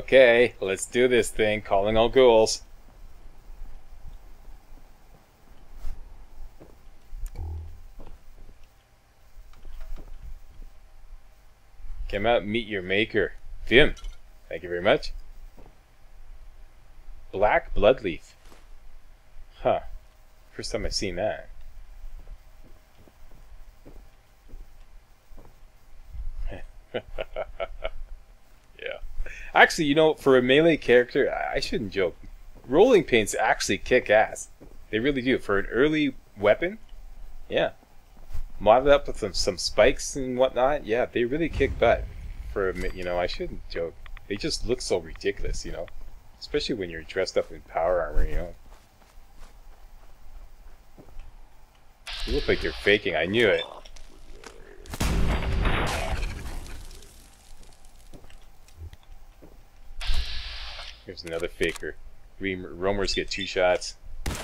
Okay, let's do this thing. Calling all ghouls. Come out and meet your maker. Vim. Thank you very much. Black bloodleaf. Huh. First time I've seen that. Yeah. Actually, you know, for a melee character, I shouldn't joke. Rolling pains actually kick ass. They really do. For an early weapon, yeah. Modded up with some spikes and whatnot, yeah, they really kick butt. For a, you know, I shouldn't joke. They just look so ridiculous, you know. Especially when you're dressed up in power armor, you know. You look like you're faking, I knew it. Here's another faker. Roamers get 2 shots. How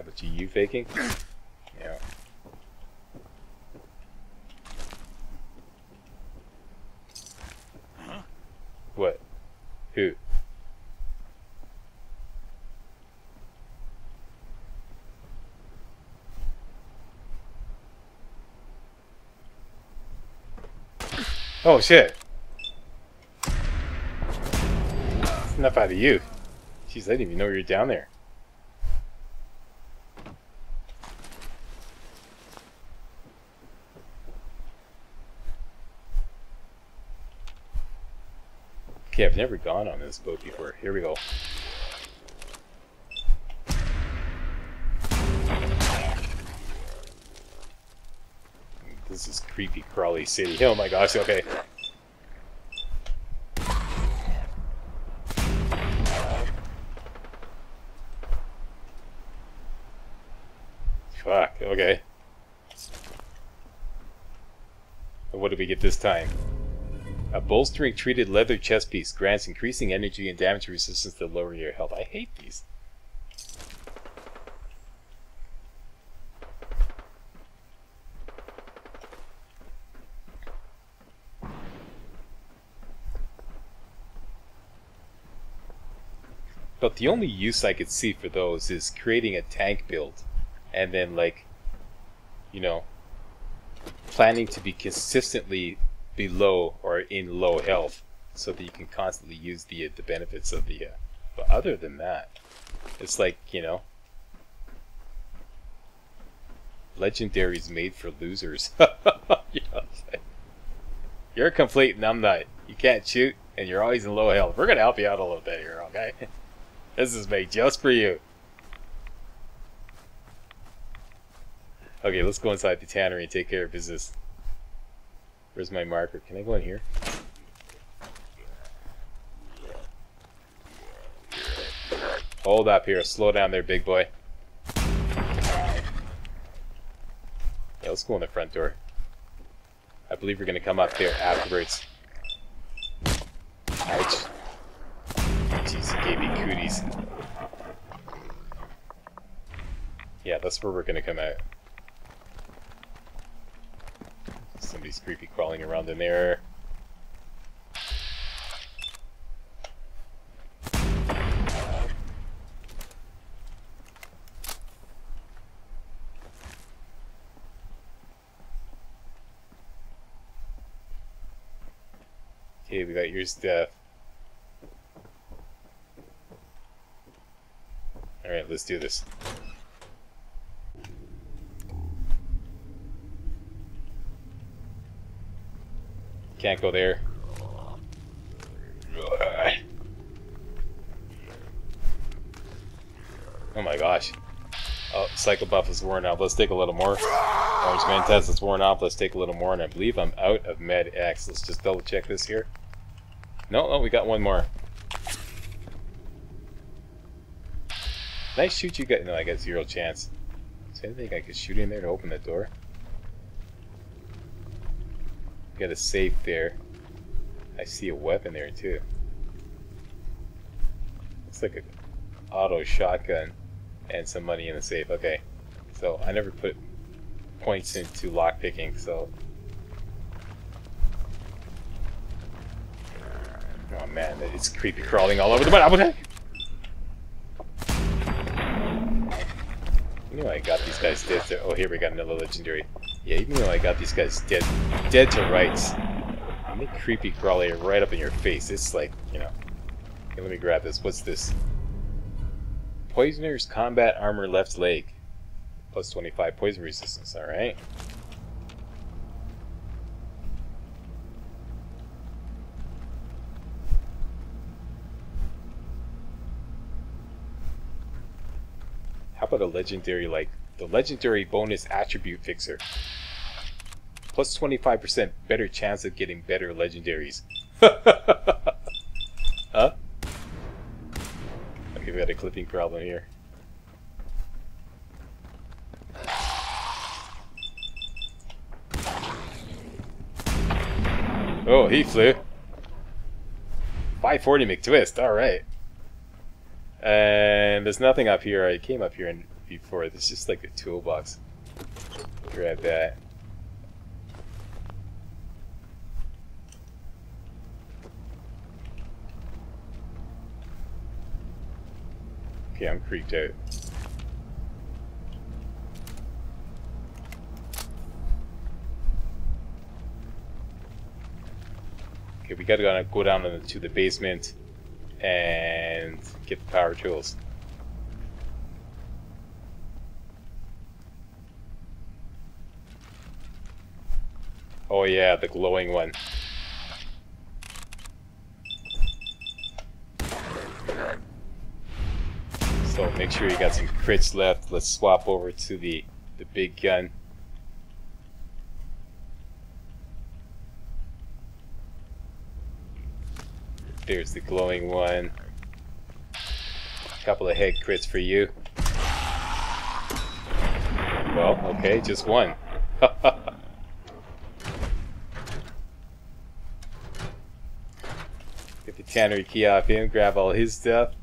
about you faking? Yeah. Huh? What? Who? Oh shit. That's enough out of you. Jeez, I didn't even know you were down there. Okay, I've never gone on this boat before. Here we go. This is creepy crawly city. Oh my gosh, okay. Fuck, okay. What did we get this time? A bolstering treated leather chest piece grants increasing energy and damage resistance to lower your health. I hate these. But the only use I could see for those is creating a tank build and then, like, you know, planning to be consistently below or in low health so that you can constantly use the benefits of the but other than that, it's like, you know, legendaries made for losers. You know, you're a complete numbnut. You can't shoot and you're always in low health. We're gonna help you out a little bit here, okay? This is made just for you. Okay, let's go inside the tannery and take care of business. Where's my marker? Can I go in here? Hold up here. Slow down there, big boy. Yeah, let's go in the front door. I believe we're going to come up there afterwards. Ouch. Jeez, he gave me cooties. Yeah, that's where we're going to come out. Somebody's creepy crawling around in there. Okay, we got your stuff. Alright, let's do this. Can't go there. Oh my gosh. Oh, cycle buff is worn off. Let's take a little more. Orange man test is worn off. Let's take a little more. And I believe I'm out of med X. Let's just double check this here. No, no, we got one more. Can I shoot you guys? No, I got 0 chance. Is there anything I could shoot in there to open the door? Got a safe there. I see a weapon there too. Looks like an auto shotgun and some money in the safe. Okay, so I never put points into lockpicking, so Oh man, it's creepy crawling all over the mud. Even though I got these guys dead to... Oh, here we got another legendary. Yeah, even though I got these guys dead to rights, I make creepy crawly right up in your face. It's like, you know... Okay, let me grab this. What's this? Poisoner's combat armor left leg. Plus 25 poison resistance, alright. How about a legendary, like, the legendary bonus attribute fixer? Plus 25% better chance of getting better legendaries. Huh? Okay, we got a clipping problem here. Oh, he flew. 540 McTwist, alright. And there's nothing up here. I came up here and before. It's just like a toolbox. Grab that. Okay, I'm creeped out. Okay, we gotta go down to the basement and get the power tools. Oh yeah, the glowing one. So make sure you got some crits left. Let's swap over to the big gun. There's the glowing one. A couple of head crits for you. Well, okay, just one. Get the tannery key off him, grab all his stuff.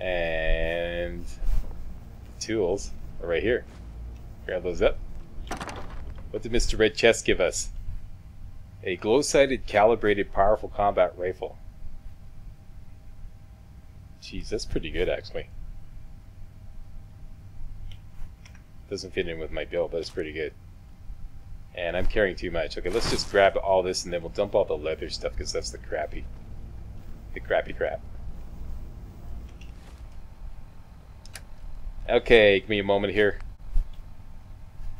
And the tools are right here. Grab those up. What did Mr. Red Chest give us? A glow-sighted, calibrated, powerful combat rifle. Jeez, that's pretty good, actually. Doesn't fit in with my build, but it's pretty good. And I'm carrying too much. Okay, let's just grab all this, and then we'll dump all the leather stuff, because that's the crappy crap. Okay, give me a moment here.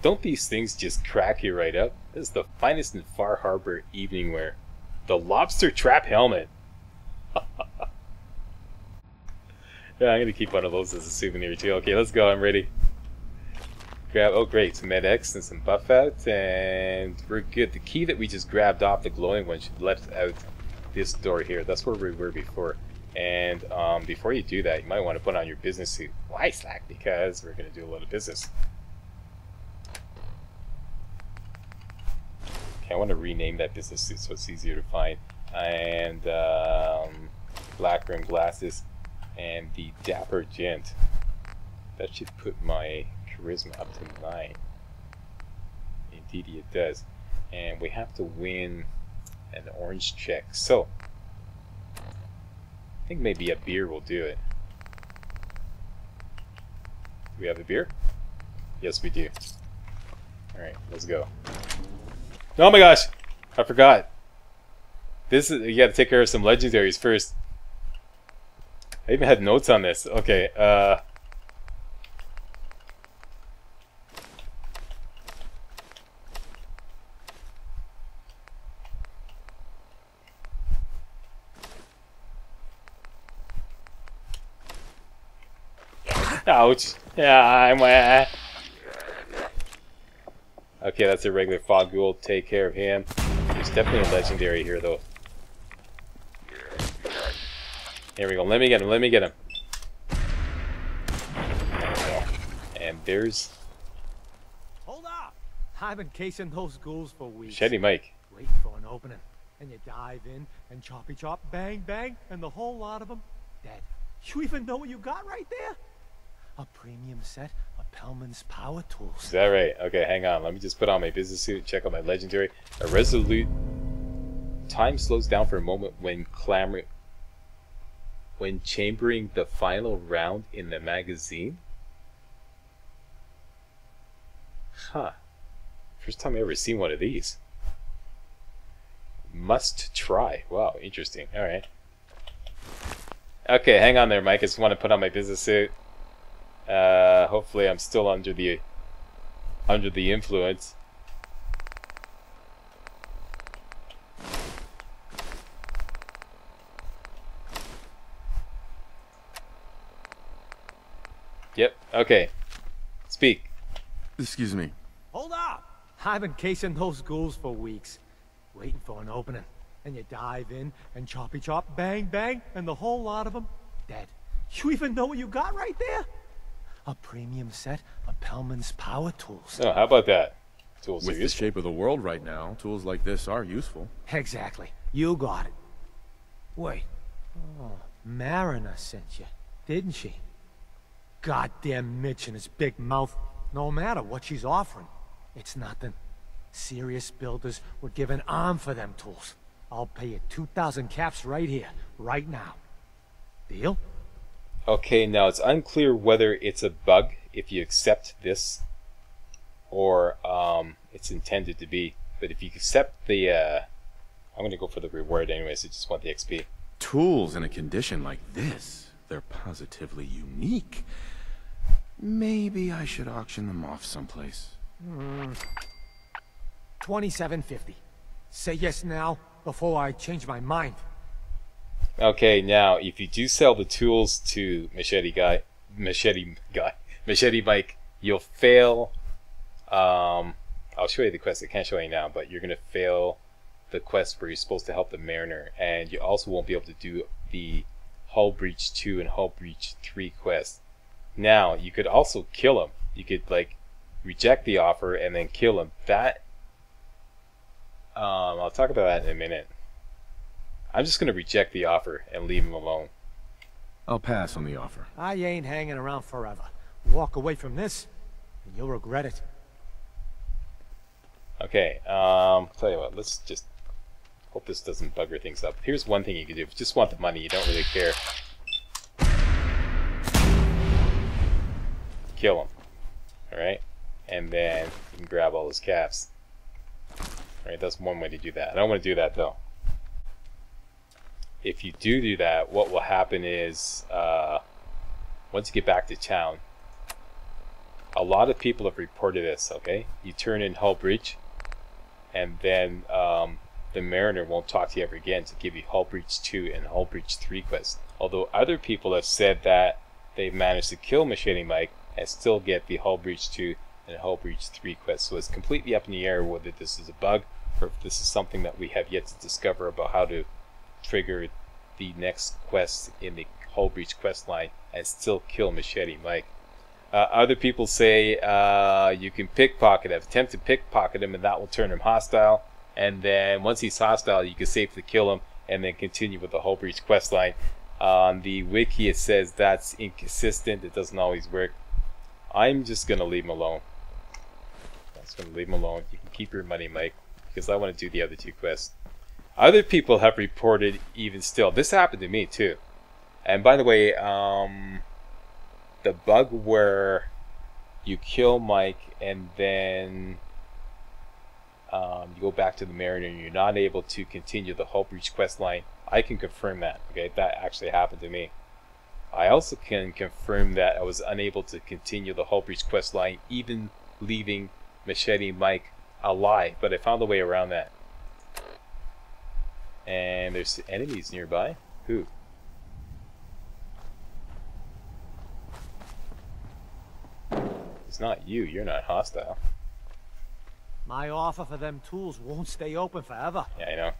Don't these things just crack you right up? This is the finest in Far Harbor evening wear. The Lobster Trap Helmet. Yeah, I'm gonna keep one of those as a souvenir too. Okay, let's go, I'm ready. Grab, oh great, some MedX and some buff out, and we're good. The key that we just grabbed off the glowing one should let out this door here. That's where we were before. And before you do that, you might want to put on your business suit. Why slack? Because we're gonna do a lot of business. I want to rename that business suit so it's easier to find. And black rim glasses and the dapper gent. That should put my charisma up to 9. Indeed it does. And we have to win an orange check. So I think maybe a beer will do it. Do we have a beer? Yes we do. Alright, let's go. Oh my gosh, I forgot. This is, you gotta take care of some legendaries first. I even had notes on this. Okay, ouch. Yeah, I'm okay, that's a regular fog ghoul. Take care of him. There's definitely a legendary here, though. Here we go. Let me get him. Let me get him. There we go. And there's... Hold up! I've been casing those ghouls for weeks. Shady Mike. Wait for an opening. And you dive in and choppy chop, bang, bang, and the whole lot of them dead. You even know what you got right there? A premium set of Pellman's power tools. Is that right? Okay, hang on. Let me just put on my business suit, check out my legendary. A resolute. Time slows down for a moment when clamoring. When chambering the final round in the magazine? Huh. First time I ever seen one of these. Must try. Wow, interesting. Alright. Okay, hang on there, Mike. I just want to put on my business suit. Hopefully I'm still under the influence. Yep, okay. Speak. Excuse me. Hold up! I've been casing those ghouls for weeks, waiting for an opening. And you dive in, and choppy chop, bang bang, and the whole lot of them dead. You even know what you got right there? A premium set of Pellman's power tools. Oh, how about that? Tools with the shape of the world right now, tools like this are useful. Exactly. You got it. Wait. Oh, Mariner sent you, didn't she? Goddamn Mitch and his big mouth. No matter what she's offering, it's nothing. Serious builders would give an arm for them tools. I'll pay you 2,000 caps right here, right now. Deal? Okay, now it's unclear whether it's a bug if you accept this or it's intended to be. But if you accept the... I'm going to go for the reward anyway, so just want the XP. Tools in a condition like this, they're positively unique. Maybe I should auction them off someplace. $27.50. Say yes now, before I change my mind. Okay, now, if you do sell the tools to Machete Mike, you'll fail... I'll show you the quest. I can't show you now, but you're going to fail the quest where you're supposed to help the Mariner, and you also won't be able to do the Hull Breach 2 and Hull Breach 3 quests. Now, you could also kill him. You could, like, reject the offer and then kill him. That... I'll talk about that in a minute. I'm just going to reject the offer and leave him alone. I'll pass on the offer. I ain't hanging around forever. Walk away from this, and you'll regret it. Okay, tell you what, let's just hope this doesn't bugger things up. Here's one thing you can do. If you just want the money, you don't really care. Kill him. Alright? And then you can grab all his caps. Alright, that's one way to do that. I don't want to do that, though. If you do that, what will happen is, once you get back to town, a lot of people have reported this, okay? You turn in Hull Breach, and then the Mariner won't talk to you ever again to give you Hull Breach 2 and Hull Breach 3 quests. Although other people have said that they've managed to kill Machete Mike and still get the Hull Breach 2 and Hull Breach 3 quests. So it's completely up in the air whether this is a bug or if this is something that we have yet to discover about how to trigger the next quest in the Hull Breach quest line and still kill Machete Mike. Other people say you can pickpocket him, attempt to pickpocket him, and that will turn him hostile. And then once he's hostile, you can safely kill him and then continue with the Hull Breach quest line. On the wiki it says that's inconsistent, it doesn't always work. I'm just going to leave him alone. I'm just going to leave him alone. You can keep your money, Mike, because I want to do the other two quests. Other people have reported even still. This happened to me too. And by the way, the bug where you kill Mike and then you go back to the Mariner and you're not able to continue the Hull Breach quest line, I can confirm that. Okay, that actually happened to me. I also can confirm that I was unable to continue the Hull Breach quest line, even leaving Machete Mike alive. But I found a way around that. And there's enemies nearby. Who? It's not you. You're not hostile. My offer for them tools won't stay open forever. Yeah, I know.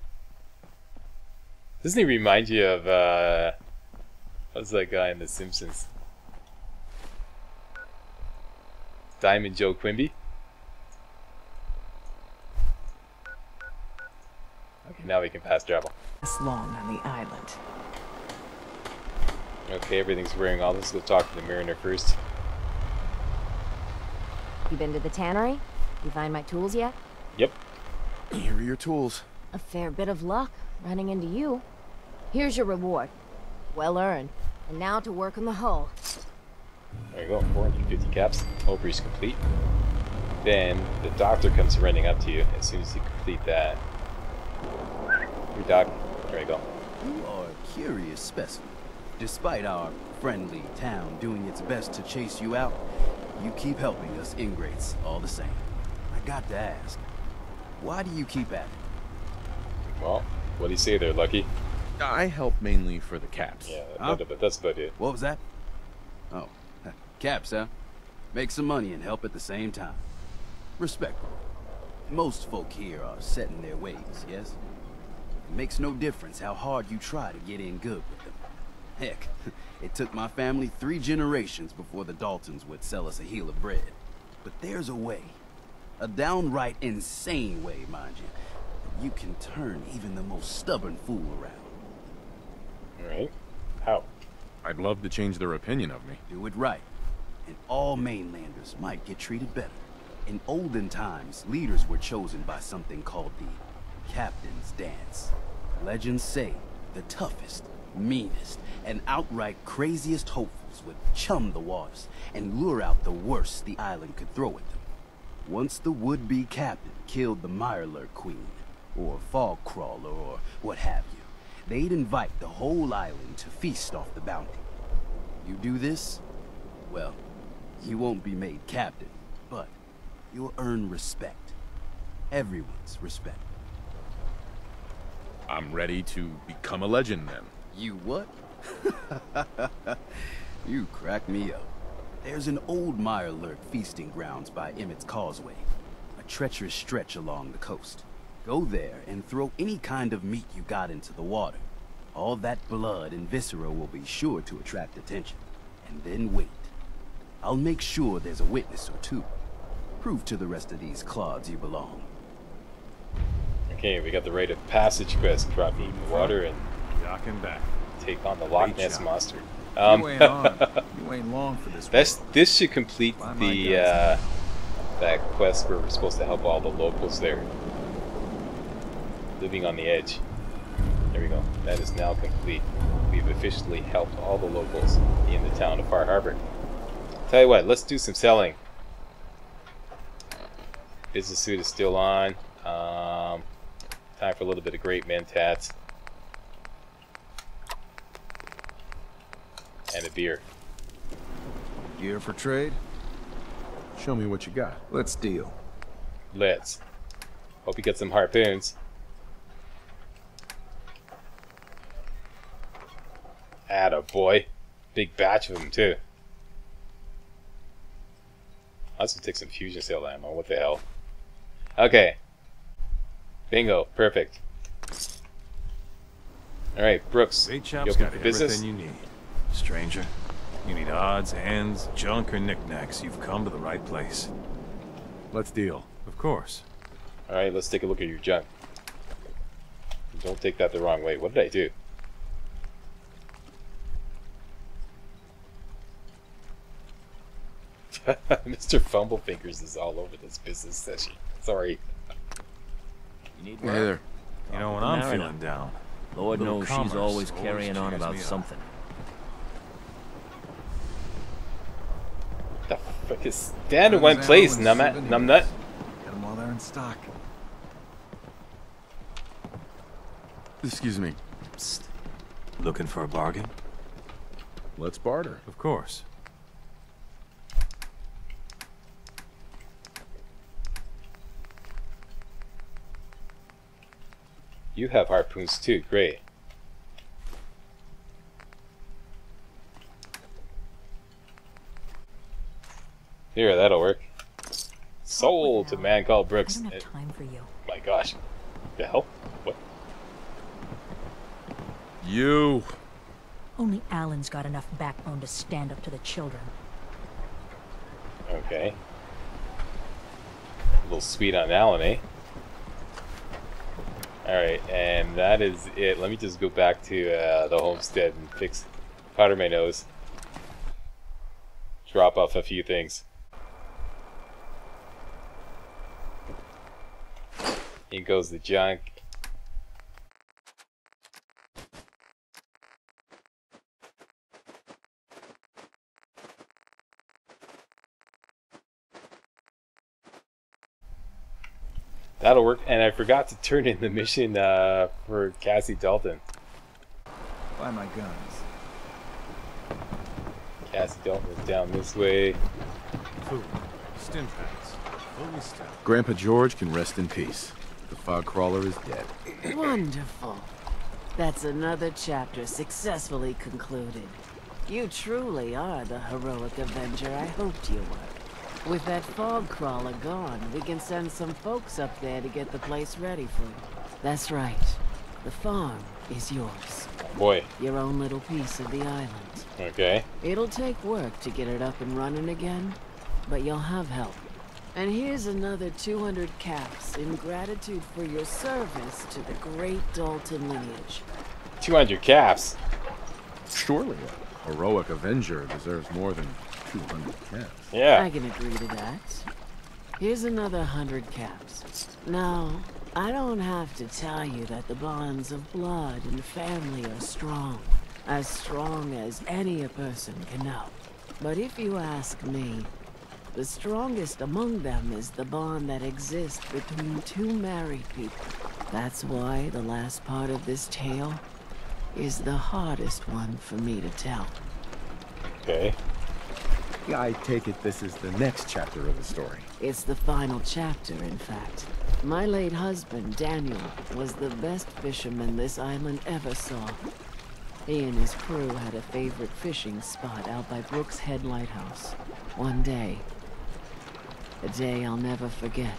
Doesn't he remind you of, what's that guy in The Simpsons? Diamond Joe Quimby? Okay, now we can pass travel. It's long on the island. Okay, everything's wearing all this. Let's go talk to the Mariner first. You been to the tannery? You find my tools yet? Yep. Here are your tools. A fair bit of luck running into you. Here's your reward. Well earned. And now to work on the hull. There you go, 450 caps. Hull breach complete. Then the doctor comes running up to you as soon as you complete that. Your doc, there you go. You are a curious specimen. Despite our friendly town doing its best to chase you out, you keep helping us ingrates all the same. I got to ask, why do you keep at it? Well, what do you say there, Lucky? I help mainly for the caps. Yeah, huh? But that's about it. What was that? Oh, caps, huh? Make some money and help at the same time. Respectful. Most folk here are set in their ways, yes? It makes no difference how hard you try to get in good with them. Heck, it took my family 3 generations before the Daltons would sell us a heel of bread. But there's a way. A downright insane way, mind you. You can turn even the most stubborn fool around. Alright. How? I'd love to change their opinion of me. Do it right, and all mainlanders might get treated better. In olden times, leaders were chosen by something called the Captain's Dance. Legends say the toughest, meanest, and outright craziest hopefuls would chum the waters and lure out the worst the island could throw at them. Once the would-be captain killed the Mirelurk Queen, or Fogcrawler, or what have you, they'd invite the whole island to feast off the bounty. You do this, well, you won't be made captain, but you'll earn respect. Everyone's respect. I'm ready to become a legend, then. You what? You crack me up. There's an old Mirelurk feasting grounds by Emmett's Causeway, a treacherous stretch along the coast. Go there and throw any kind of meat you got into the water. All that blood and viscera will be sure to attract attention. And then wait. I'll make sure there's a witness or two. Prove to the rest of these clods you belong. Okay, we got the rite of passage quest. Drop meat in the water and him back. Take on the Loch Ness monster. You ain't long for this. This should complete the that quest where we're supposed to help all the locals there. Living on the edge. There we go. That is now complete. We've officially helped all the locals in the town of Far Harbor. Tell you what, let's do some selling. Business suit is still on. Time for a little bit of great men tats. And a beer. Gear for trade? Show me what you got. Let's deal. Let's. Hope you get some harpoons. Attaboy. Big batch of them, too. I'll just take some fusion cell ammo. What the hell? Okay. Bingo. Perfect. Alright, Brooks. Hey, you open for business? You need. Stranger, you need odds, ends, junk, or knickknacks. You've come to the right place. Let's deal. Of course. All right, let's take a look at your junk. Don't take that the wrong way. What did I do? Mr. Fumblefingers is all over this business session. Sorry. You need one? Hey there. You know, when I'm feeling down, Lord knows she's always carrying on about something. The fuck is stand in one place, numbnut? Get them while they're in stock. Excuse me. Psst. Looking for a bargain? Let's barter. Of course. You have harpoons too, great. Here, that'll work. Sold to man called Brooks. I don't have time for you. My gosh. The hell? What? You. Only Alan's got enough backbone to stand up to the children. Okay. A little sweet on Alan, eh? Alright, and that is it. Let me just go back to the homestead and fix powder my nose. Drop off a few things. Here goes the junk. That'll work. And I forgot to turn in the mission for Cassie Dalton. Buy my guns. Cassie Dalton is down this way. Food, stim packs, Grandpa George can rest in peace. The Fogcrawler is dead. Wonderful. That's another chapter successfully concluded. You truly are the heroic Avenger I hoped you were. With that Fogcrawler gone, we can send some folks up there to get the place ready for you. That's right. The farm is yours. Boy. Your own little piece of the island. Okay. It'll take work to get it up and running again, but you'll have help. And here's another 200 caps in gratitude for your service to the great Dalton lineage. 200 caps? Surely a heroic Avenger deserves more than... 200 caps. Yeah. I can agree to that. Here's another 100 caps. Now, I don't have to tell you that the bonds of blood and family are strong as any a person can know. But if you ask me, the strongest among them is the bond that exists between two married people. That's why the last part of this tale is the hardest one for me to tell. Okay. I take it this is the next chapter of the story. It's the final chapter, in fact. My late husband, Daniel, was the best fisherman this island ever saw. He and his crew had a favorite fishing spot out by Brooks Head Lighthouse. One day, a day I'll never forget,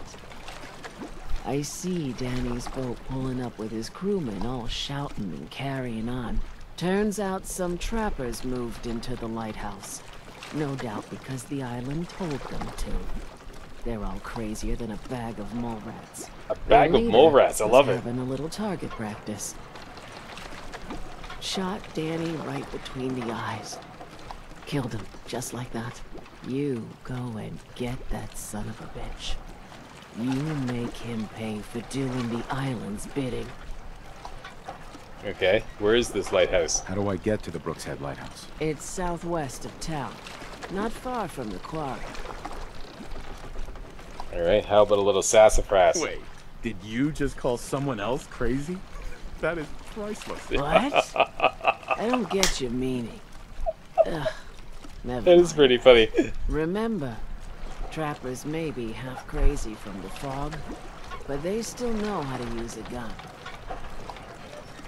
I see Danny's boat pulling up with his crewmen all shouting and carrying on. Turns out some trappers moved into the lighthouse. No doubt because the island told them to. They're all crazier than a bag of mole rats. A bag of mole rats, I love it. Having a little target practice. Shot Danny right between the eyes. Killed him, just like that. You go and get that son of a bitch. You make him pay for doing the island's bidding. Okay, where is this lighthouse? How do I get to the Brooks Head Lighthouse? It's southwest of town, not far from the quarry. Alright, how about a little sassafras? Wait, did you just call someone else crazy? That is priceless. What? I don't get your meaning. Ugh, never that mind. Is pretty funny. Remember, trappers may be half crazy from the fog, but they still know how to use a gun.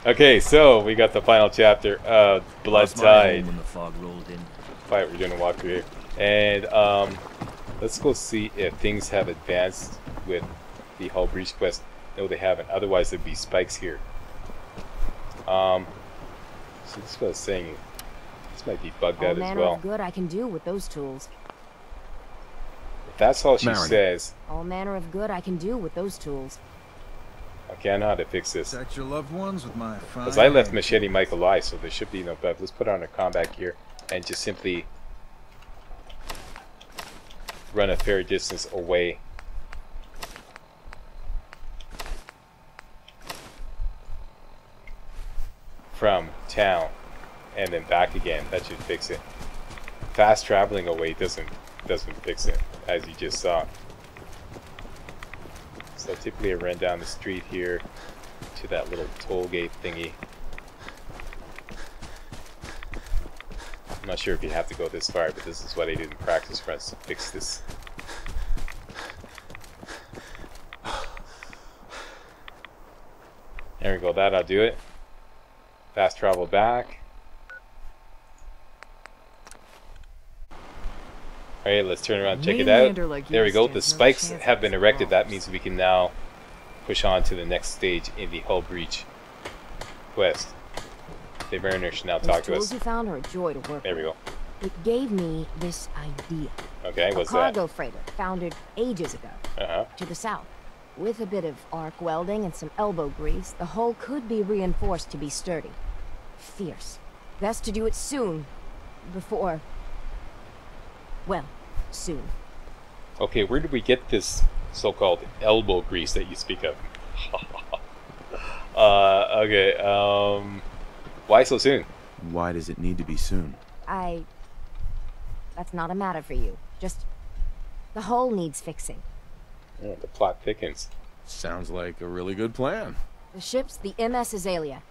Okay, so we got the final chapter of Blood Tide. When the fog rolled in. Fight we're doing a walkthrough here. And let's go see if things have advanced with the Hull Breach quest. No, they haven't. Otherwise, there'd be spikes here. So this was saying this might be bugged out as well. All manner of good I can do with those tools. If that's all she says. All manner of good I can do with those tools. Okay, I know how to fix this. Your loved ones with my fire. Because I left Machete Mike alive, so there should be no bug. Let's put on a combat gear and just simply run a fair distance away. From town. And then back again. That should fix it. Fast traveling away doesn't fix it, as you just saw. So typically I ran down the street here to that little toll gate thingy. I'm not sure if you have to go this far, but this is what I did in practice for us to fix this. There we go, that'll do it. Fast travel back. Alright, let's turn around and check it out. There we go, the spikes have been erected. That means we can now push on to the next stage in the Hull Breach quest. The Mariner should now talk to us. There we go. It gave me this idea. Okay, what's that? A cargo freighter founded ages ago to the south. With a bit of arc welding and some elbow grease, the hull could be reinforced to be sturdy. Fierce. Best to do it soon, before... well, soon. Okay, where did we get this so-called elbow grease that you speak of? Okay, why so soon? Why does it need to be soon? That's not a matter for you. Just the hole needs fixing. Yeah, the plot thickens. Sounds like a really good plan. The ship's the MS Azalea.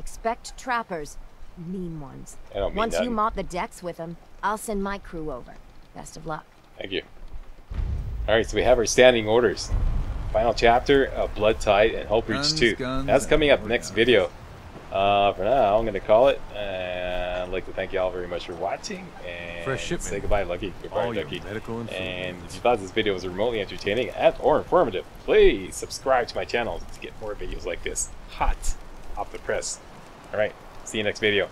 Expect trappers, mean ones. I don't mean Once nothing. You mop the decks with them, I'll send my crew over. Best of luck. Thank you. All right, so we have our standing orders. Final chapter of Blood Tide and Hull Breach 2. That's coming up next video. For now, I'm going to call it. I'd like to thank you all very much for watching. And say goodbye, Lucky. Goodbye, Lucky. And if you thought this video was remotely entertaining or informative, please subscribe to my channel to get more videos like this. Hot off the press. All right. See you next video.